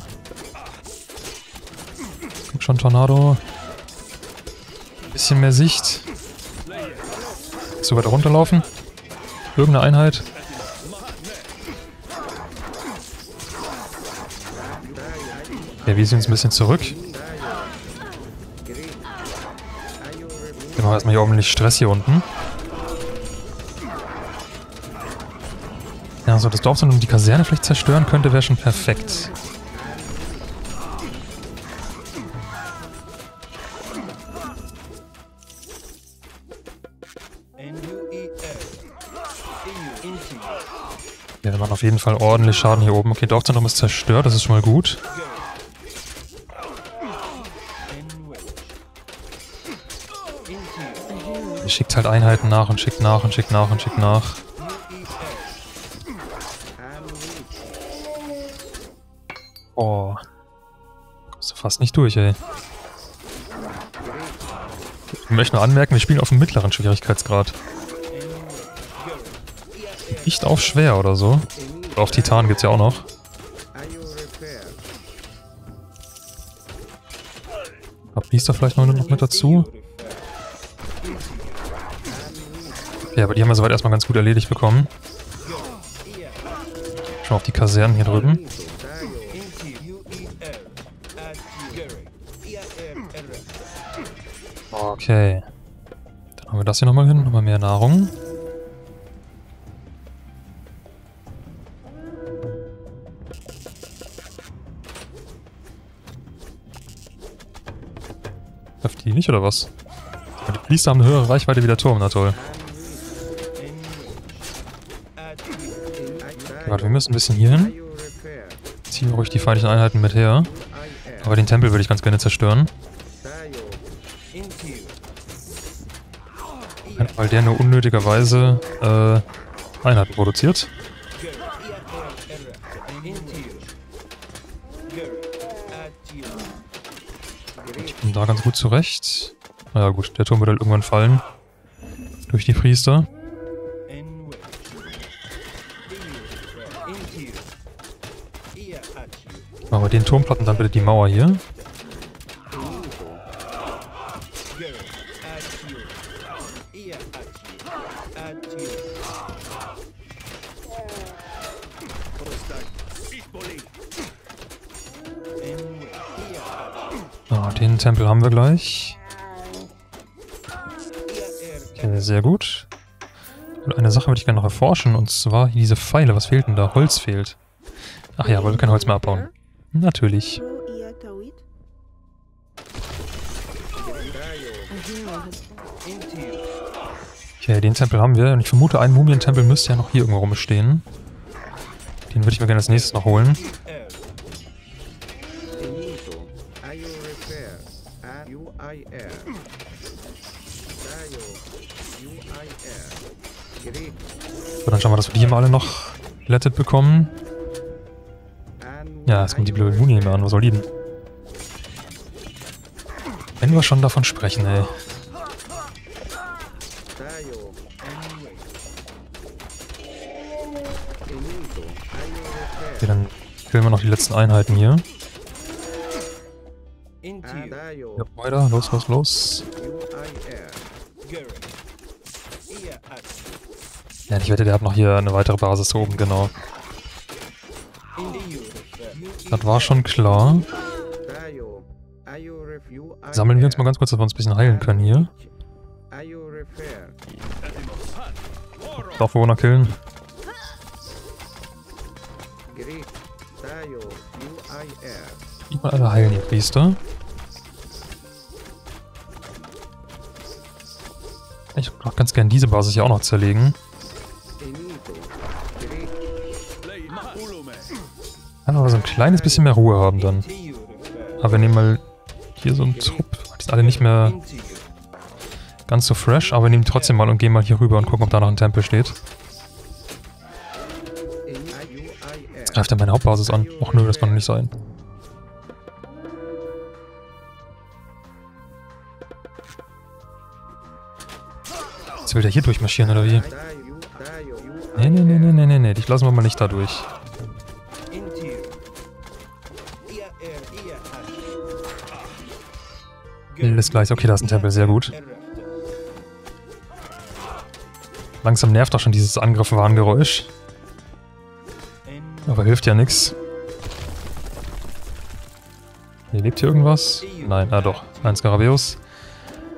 Guck schon, Tornado. Ein bisschen mehr Sicht. So weit runterlaufen. Irgendeine Einheit. Okay, wir ziehen uns ein bisschen zurück. Genau, erstmal hier ordentlich Stress hier unten. Ja, so das Dorfzentrum und die Kaserne vielleicht zerstören könnte, wäre schon perfekt. Ja, wir machen auf jeden Fall ordentlich Schaden hier oben. Okay, Dorfzentrum ist zerstört, das ist schon mal gut. Schickt halt Einheiten nach und schickt nach und schickt nach und schickt nach. Oh. Kommst du fast nicht durch, ey. Ich möchte nur anmerken, wir spielen auf dem mittleren Schwierigkeitsgrad. Nicht auf schwer oder so. Oder auf Titan gibt's ja auch noch. Hab Biester vielleicht noch mit dazu? Ja, aber die haben wir soweit erstmal ganz gut erledigt bekommen. Schon auf die Kasernen hier drüben. Okay. Dann haben wir das hier nochmal hin, nochmal mehr Nahrung. Läuft die nicht, oder was? Aber die Priester haben eine höhere Reichweite wie der Turm, na toll. Warte, wir müssen ein bisschen hier hin. Ziehen wir ruhig die feindlichen Einheiten mit her. Aber den Tempel würde ich ganz gerne zerstören. Weil der nur unnötigerweise äh, Einheiten produziert. Ich bin da ganz gut zurecht. Naja gut, der Turm wird halt irgendwann fallen. Durch die Priester. Machen wir den Turmplatten, dann bitte die Mauer hier. Ah, den Tempel haben wir gleich. Okay, sehr gut. Und eine Sache würde ich gerne noch erforschen, und zwar diese Pfeile. Was fehlt denn da? Holz fehlt. Ach ja, weil wir kein Holz mehr abbauen. Natürlich. Okay, den Tempel haben wir. Und ich vermute, ein Mumientempel müsste ja noch hier irgendwo rumstehen. Den würde ich mir gerne als nächstes noch holen. So, dann schauen wir, dass wir die hier mal alle noch gelettet bekommen. Ja, es kommt die blöde Muni immer an, was soll die denn? Wenn wir schon davon sprechen, ey. Okay, dann killen wir noch die letzten Einheiten hier. Ja, weiter, los, los, los. Ja, ich wette, der hat noch hier eine weitere Basis oben, genau. Das war schon klar. Sammeln wir uns mal ganz kurz, dass wir uns ein bisschen heilen können hier. Darf wohl noch killen. Ich mal alle heilen, ihr Priester. Ich würde auch ganz gerne diese Basis hier auch noch zerlegen. Einfach mal so ein kleines bisschen mehr Ruhe haben dann. Aber wir nehmen mal hier so einen Trupp. Die sind alle nicht mehr ganz so fresh, aber wir nehmen die trotzdem mal und gehen mal hier rüber und gucken, ob da noch ein Tempel steht. Jetzt greift er meine Hauptbasis an. Och nö, das kann doch nicht sein. Jetzt will der hier durchmarschieren, oder wie? Nee, nee, nee, nee, nee, nee, dich lassen wir mal nicht da durch. Alles gleich. Okay, da ist ein Tempel. Sehr gut. Langsam nervt auch schon dieses Angriff-Warngeräusch. Aber hilft ja nichts. Hier lebt hier irgendwas? Nein, ah doch. Ein Skarabäus.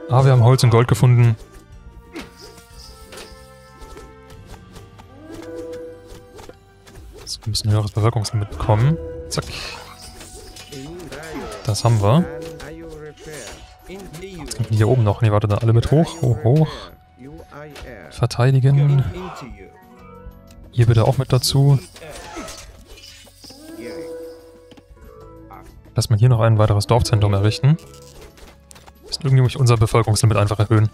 Ah, wir haben Holz und Gold gefunden. So, wir müssen ein höheres Bewirkungsmittel bekommen. Zack. Das haben wir. Jetzt kommen die hier oben noch. Ne, warte, dann alle mit hoch. Hoch, hoch. Verteidigen. Hier bitte auch mit dazu. Lass mal hier noch ein weiteres Dorfzentrum errichten. Müssen irgendwie unser Bevölkerungslimit einfach erhöhen.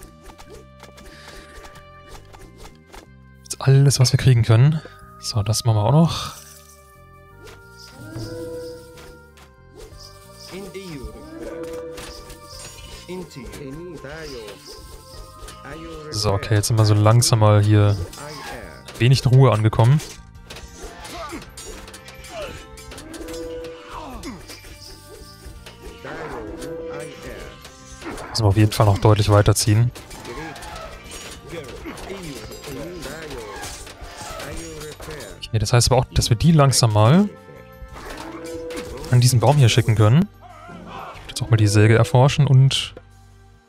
Jetzt alles, was wir kriegen können. So, das machen wir auch noch. So, okay, jetzt sind wir so langsam mal hier wenig in Ruhe angekommen. Müssen wir auf jeden Fall noch deutlich weiterziehen. Okay, das heißt aber auch, dass wir die langsam mal an diesen Baum hier schicken können. Ich würde jetzt auch mal die Säge erforschen und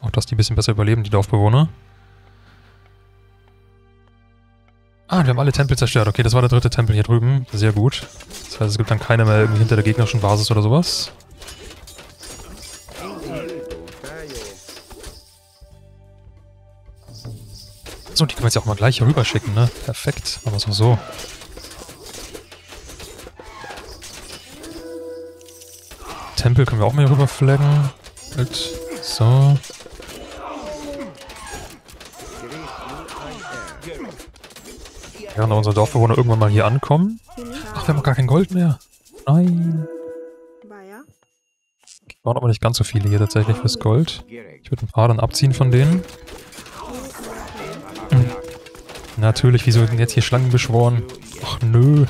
auch, dass die ein bisschen besser überleben, die Dorfbewohner. Ah, wir haben alle Tempel zerstört. Okay, das war der dritte Tempel hier drüben. Sehr gut. Das heißt, es gibt dann keine mehr irgendwie hinter der gegnerischen Basis oder sowas. So, die können wir jetzt auch mal gleich hier rüber schicken, ne? Perfekt. Aber es auch so. Tempel können wir auch mal hier rüber flaggen. Halt. So. Während unsere Dorfbewohner irgendwann mal hier ankommen. Ach, wir haben gar kein Gold mehr. Nein. Wir brauchen aber nicht ganz so viele hier tatsächlich fürs Gold. Ich würde ein paar dann abziehen von denen. Hm. Natürlich, wieso sind jetzt hier Schlangen beschworen? Ach nö.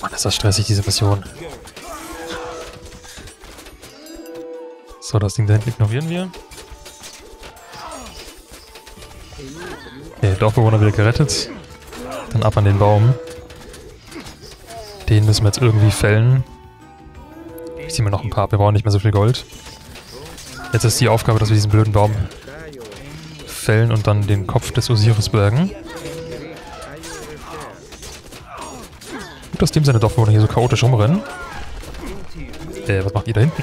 Mann, ist das stressig, diese Mission. So, das Ding da hinten ignorieren wir. Okay, Dorfbewohner wieder gerettet. Dann ab an den Baum. Den müssen wir jetzt irgendwie fällen. Ich ziehe mir noch ein paar ab, wir brauchen nicht mehr so viel Gold. Jetzt ist die Aufgabe, dass wir diesen blöden Baum fällen und dann den Kopf des Osiris bergen. Punkt, aus dem seine Dorfbewohner hier so chaotisch rumrennen. Äh, was macht ihr da hinten?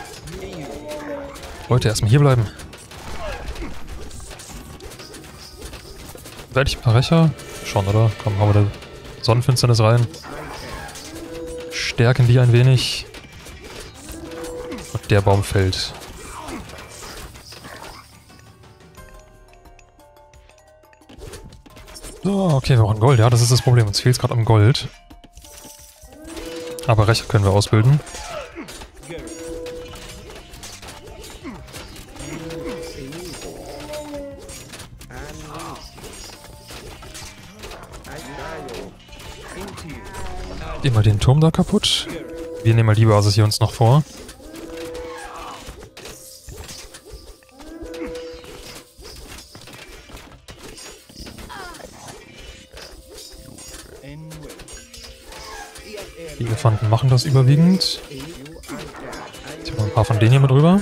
Leute, erstmal hier bleiben. Seid ich ein paar Recher? Schon, oder? Komm, haben wir da Sonnenfinsternis rein. Stärken die ein wenig. Und der Baum fällt. So, okay, wir brauchen Gold. Ja, das ist das Problem. Uns fehlt es gerade am Gold. Aber Recher können wir ausbilden. Gehen wir den Turm da kaputt. Wir nehmen mal die Basis hier uns noch vor. Die Elefanten machen das überwiegend. Jetzt haben wir ein paar von denen hier mit rüber.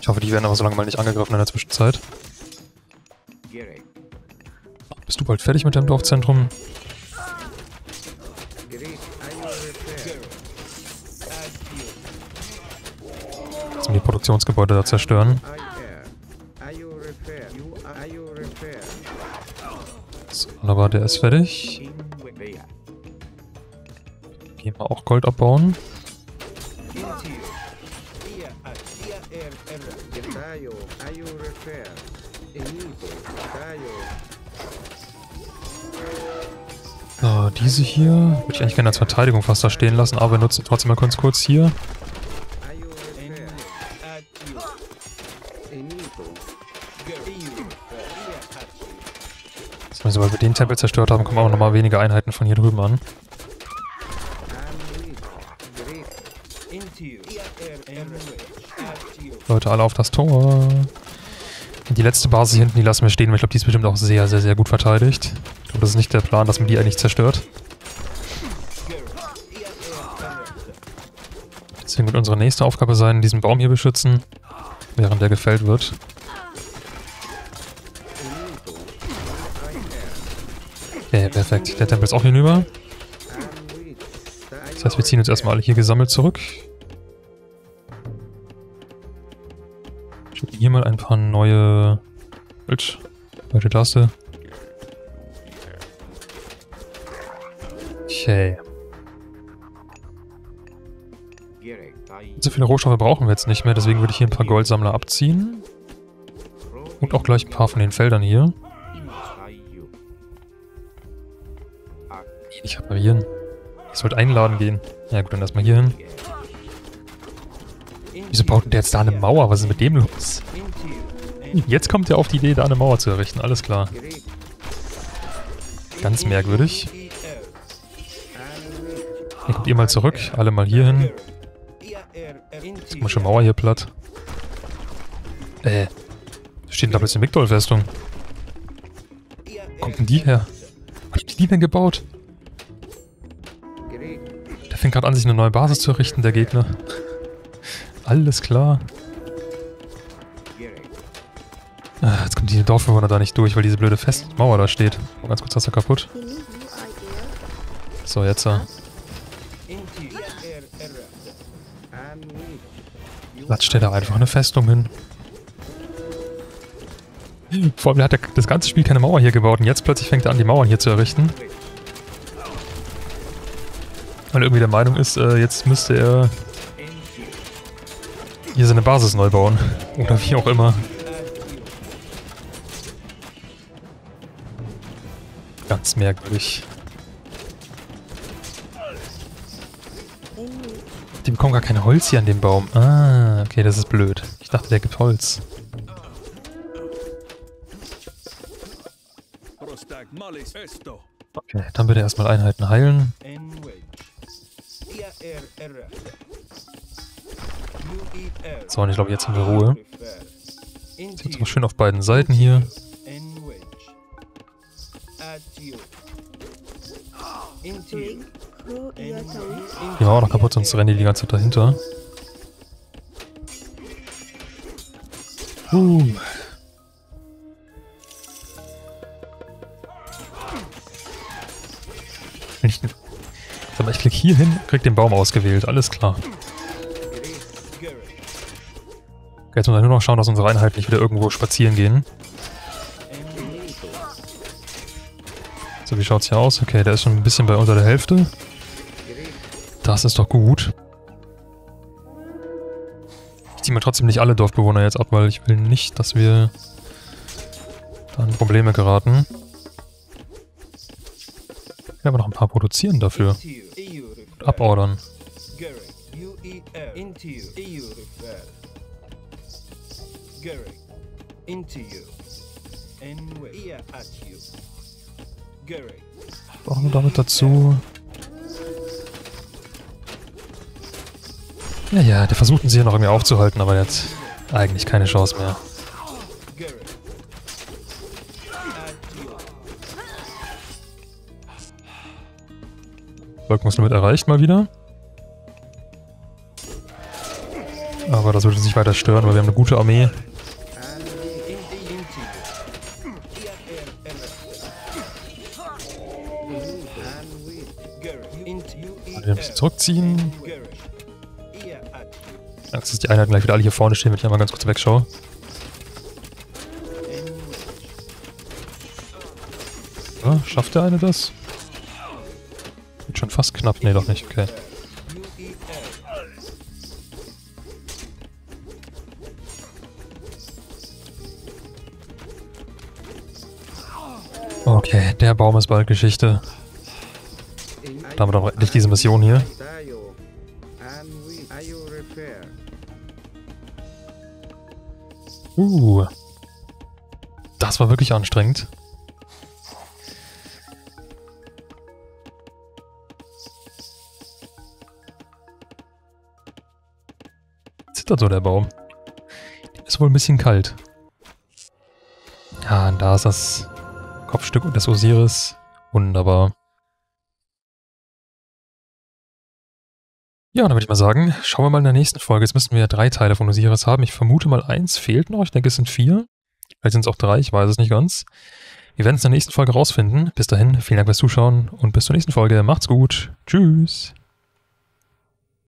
Ich hoffe, die werden aber so lange mal nicht angegriffen in der Zwischenzeit. Bist du bald fertig mit deinem Dorfzentrum? Jetzt müssen wir die Produktionsgebäude da zerstören. Aber der ist fertig. Gehen wir auch Gold abbauen. So, diese hier würde ich eigentlich gerne als Verteidigung fast da stehen lassen, aber wir nutzen trotzdem mal ganz kurz hier. Sobald wir den Tempel zerstört haben, kommen auch nochmal wenige Einheiten von hier drüben an. Leute, alle auf das Tor. Die letzte Basis hier hinten, die lassen wir stehen, weil ich glaube, die ist bestimmt auch sehr, sehr, sehr gut verteidigt. Ich glaube, das ist nicht der Plan, dass man die eigentlich zerstört. Deswegen wird unsere nächste Aufgabe sein, diesen Baum hier beschützen, während der gefällt wird. Okay, perfekt. Der Tempel ist auch hinüber. Das heißt, wir ziehen uns erstmal alle hier gesammelt zurück. Ich habe hier mal ein paar neue... Halt. Deutsche Taste. Okay. So viele Rohstoffe brauchen wir jetzt nicht mehr, deswegen würde ich hier ein paar Goldsammler abziehen. Und auch gleich ein paar von den Feldern hier. Ich reparieren. Ich sollte einladen gehen. Ja gut, dann erstmal hier hin. Wieso baut denn der jetzt da eine Mauer? Was ist mit dem los? Jetzt kommt er auf die Idee, da eine Mauer zu errichten. Alles klar. Ganz merkwürdig. Dann kommt ihr mal zurück. Alle mal hier hin. Jetzt ist mal schon Mauer hier platt. Äh. Da steht ein Doppel zur Migdol-Festung. Wo kommt denn die her? Wo hat die denn gebaut? Ich fängt gerade an, sich eine neue Basis zu errichten, der Gegner. Alles klar. Ah, jetzt kommt die Dorfbewohner da nicht durch, weil diese blöde Festmauer da steht. Oh, ganz kurz, das ist kaputt. So, jetzt. Uh. Latscht der da einfach eine Festung hin. Vor allem hat er das ganze Spiel keine Mauer hier gebaut und jetzt plötzlich fängt er an, die Mauern hier zu errichten. Weil irgendwie der Meinung ist, äh, jetzt müsste er hier seine Basis neu bauen. Oder wie auch immer. Ganz merkwürdig. Die bekommen gar kein Holz hier an dem Baum. Ah, okay, das ist blöd. Ich dachte, der gibt Holz. Okay, dann bitte erstmal Einheiten heilen. So, und ich glaube, jetzt haben wir Ruhe. Jetzt mal schön auf beiden Seiten hier. Die war auch noch kaputt, sonst rennen die die ganze Zeit dahinter. Boom. will ich... Ich klicke hier hin, krieg den Baum ausgewählt. Alles klar. Okay, jetzt müssen wir nur noch schauen, dass unsere Einheiten nicht wieder irgendwo spazieren gehen. So, wie schaut's hier aus? Okay, der ist schon ein bisschen bei unter der Hälfte. Das ist doch gut. Ich ziehe mir trotzdem nicht alle Dorfbewohner jetzt ab, weil ich will nicht, dass wir da in Probleme geraten. Ich werde aber noch ein paar produzieren dafür. Und abordern. Brauchen wir damit dazu... Ja, ja, der versucht uns hier noch irgendwie aufzuhalten, aber der hat eigentlich keine Chance mehr. Volkungslimit erreicht mal wieder. Aber das wird uns nicht weiter stören, weil wir haben eine gute Armee. Und wir müssen zurückziehen. Angst, dass die Einheiten gleich wieder alle hier vorne stehen, wenn ich einmal ganz kurz wegschaue. Ja, schafft der eine das? Wird schon fast knapp. Nee, doch nicht. Okay. Okay, der Baum ist bald Geschichte. Damit aber endlich diese Mission hier. Uh. Das war wirklich anstrengend. Zittert so der Baum. Ist wohl ein bisschen kalt. Ja, und da ist das Kopfstück des Osiris. Wunderbar. Ja, dann würde ich mal sagen, schauen wir mal in der nächsten Folge. Jetzt müssten wir ja drei Teile von Osiris haben. Ich vermute mal, eins fehlt noch. Ich denke, es sind vier. Vielleicht sind es auch drei, ich weiß es nicht ganz. Wir werden es in der nächsten Folge rausfinden. Bis dahin, vielen Dank fürs Zuschauen und bis zur nächsten Folge. Macht's gut. Tschüss.